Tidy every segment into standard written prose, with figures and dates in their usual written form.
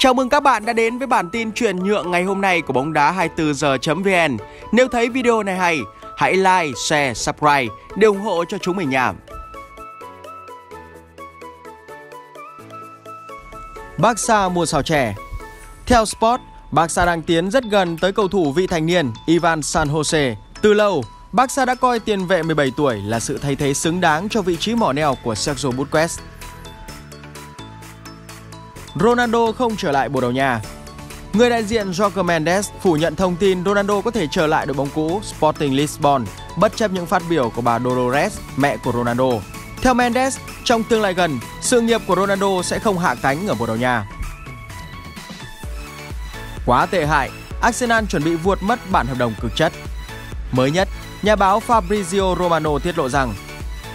Chào mừng các bạn đã đến với bản tin chuyển nhượng ngày hôm nay của bóng đá 24h.vn. Nếu thấy video này hay, hãy like, share, subscribe để ủng hộ cho chúng mình nha. Barca mua sao trẻ. Theo Sport, Barca đang tiến rất gần tới cầu thủ vị thành niên Ivan San Jose. Từ lâu, Barca đã coi tiền vệ 17 tuổi là sự thay thế xứng đáng cho vị trí mỏ neo của Sergio Busquets. Ronaldo không trở lại Bồ Đào Nha. Người đại diện Jorge Mendes phủ nhận thông tin Ronaldo có thể trở lại đội bóng cũ Sporting Lisbon, bất chấp những phát biểu của bà Dolores, mẹ của Ronaldo. Theo Mendes, trong tương lai gần, sự nghiệp của Ronaldo sẽ không hạ cánh ở Bồ Đào Nha. Quá tệ hại, Arsenal chuẩn bị vuột mất bản hợp đồng cực chất. Mới nhất, nhà báo Fabrizio Romano tiết lộ rằng: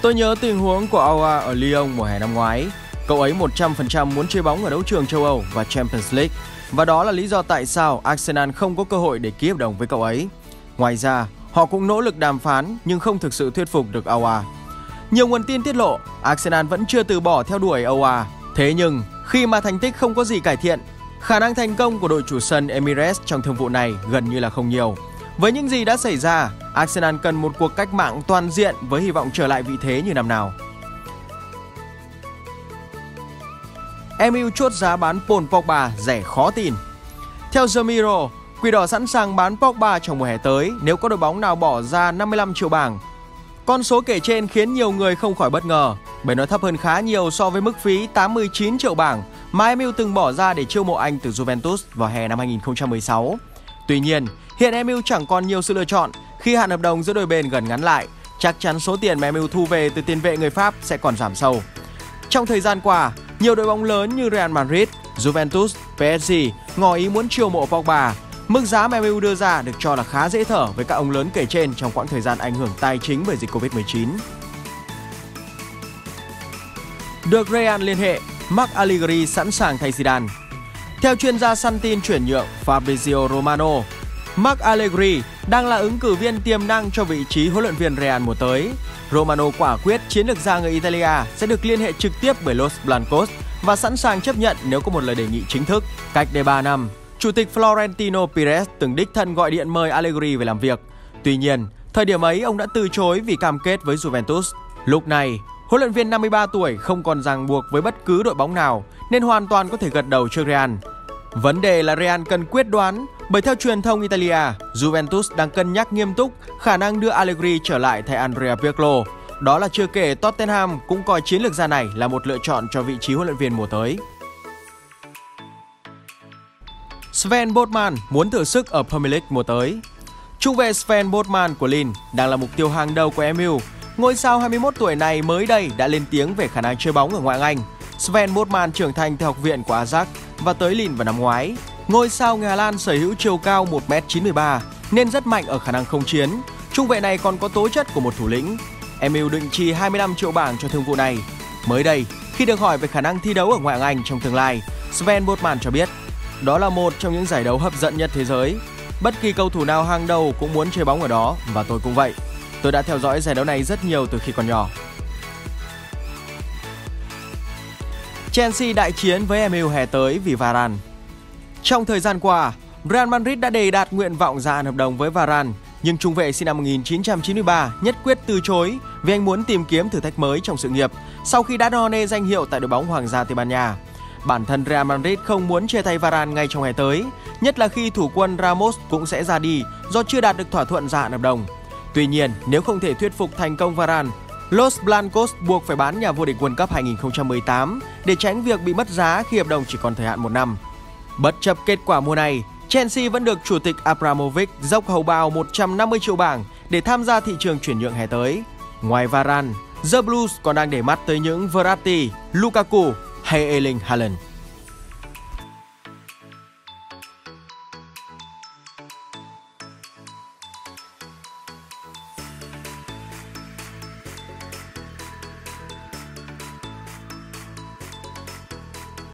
"Tôi nhớ tình huống của Aura ở Lyon mùa hè năm ngoái. Cậu ấy 100% muốn chơi bóng ở đấu trường châu Âu và Champions League, và đó là lý do tại sao Arsenal không có cơ hội để ký hợp đồng với cậu ấy. Ngoài ra, họ cũng nỗ lực đàm phán nhưng không thực sự thuyết phục được Aura." Nhiều nguồn tin tiết lộ Arsenal vẫn chưa từ bỏ theo đuổi Aura. Thế nhưng, khi mà thành tích không có gì cải thiện, khả năng thành công của đội chủ sân Emirates trong thương vụ này gần như là không nhiều. Với những gì đã xảy ra, Arsenal cần một cuộc cách mạng toàn diện với hy vọng trở lại vị thế như năm nào. MU chốt giá bán Paul Pogba rẻ khó tin. Theo The Mirror, Quỷ Đỏ sẵn sàng bán Pogba trong mùa hè tới nếu có đội bóng nào bỏ ra 55 triệu bảng. Con số kể trên khiến nhiều người không khỏi bất ngờ, bởi nó thấp hơn khá nhiều so với mức phí 89 triệu bảng mà MU từng bỏ ra để chiêu mộ anh từ Juventus vào hè năm 2016. Tuy nhiên, hiện MU chẳng còn nhiều sự lựa chọn khi hạn hợp đồng giữa đôi bên gần ngắn lại. Chắc chắn số tiền mà MU thu về từ tiền vệ người Pháp sẽ còn giảm sâu. Trong thời gian qua, nhiều đội bóng lớn như Real Madrid, Juventus, PSG ngỏ ý muốn chiêu mộ Pogba. Mức giá mà MU đưa ra được cho là khá dễ thở với các ông lớn kể trên trong quãng thời gian ảnh hưởng tài chính bởi dịch Covid-19. Được Real liên hệ, Marc Allegri sẵn sàng thay Zidane. Theo chuyên gia săn tin chuyển nhượng Fabrizio Romano, Marc Allegri đang là ứng cử viên tiềm năng cho vị trí huấn luyện viên Real mùa tới. Romano quả quyết chiến lược gia người Italia sẽ được liên hệ trực tiếp bởi Los Blancos và sẵn sàng chấp nhận nếu có một lời đề nghị chính thức. Cách đây 3 năm, Chủ tịch Florentino Perez từng đích thân gọi điện mời Allegri về làm việc. Tuy nhiên, thời điểm ấy ông đã từ chối vì cam kết với Juventus. Lúc này, huấn luyện viên 53 tuổi không còn ràng buộc với bất cứ đội bóng nào nên hoàn toàn có thể gật đầu trước Real. Vấn đề là Real cần quyết đoán, bởi theo truyền thông Italia, Juventus đang cân nhắc nghiêm túc khả năng đưa Allegri trở lại thay Andrea Pirlo. Đó là chưa kể Tottenham cũng coi chiến lược gia này là một lựa chọn cho vị trí huấn luyện viên mùa tới. Sven Botman muốn thử sức ở Premier League mùa tới. Trung vệ Sven Botman của Lille đang là mục tiêu hàng đầu của MU. Ngôi sao 21 tuổi này mới đây đã lên tiếng về khả năng chơi bóng ở ngoại hạng Anh. Sven Botman trưởng thành từ học viện của Ajax và tới Lille vào năm ngoái. Ngôi sao người Hà Lan sở hữu chiều cao 1m93 nên rất mạnh ở khả năng không chiến. Trung vệ này còn có tố chất của một thủ lĩnh. MU định chi 25 triệu bảng cho thương vụ này. Mới đây, khi được hỏi về khả năng thi đấu ở ngoại hạng Anh trong tương lai, Sven Botman cho biết đó là một trong những giải đấu hấp dẫn nhất thế giới. Bất kỳ cầu thủ nào hàng đầu cũng muốn chơi bóng ở đó và tôi cũng vậy. Tôi đã theo dõi giải đấu này rất nhiều từ khi còn nhỏ. Chelsea đại chiến với MU hè tới vì Varane. Trong thời gian qua, Real Madrid đã đề đạt nguyện vọng gia hạn hợp đồng với Varane, nhưng trung vệ sinh năm 1993 nhất quyết từ chối vì anh muốn tìm kiếm thử thách mới trong sự nghiệp sau khi đã đo nê danh hiệu tại đội bóng Hoàng gia Tây Ban Nha. Bản thân Real Madrid không muốn chia tay Varane ngay trong hè tới, nhất là khi thủ quân Ramos cũng sẽ ra đi do chưa đạt được thỏa thuận gia hạn hợp đồng. Tuy nhiên, nếu không thể thuyết phục thành công Varane, Los Blancos buộc phải bán nhà vô địch World Cup 2018 để tránh việc bị mất giá khi hợp đồng chỉ còn thời hạn một năm. Bất chấp kết quả mùa này, Chelsea vẫn được Chủ tịch Abramovich dốc hầu bao 150 triệu bảng để tham gia thị trường chuyển nhượng hè tới. Ngoài Varane, The Blues còn đang để mắt tới những Verratti, Lukaku hay Erling Haaland.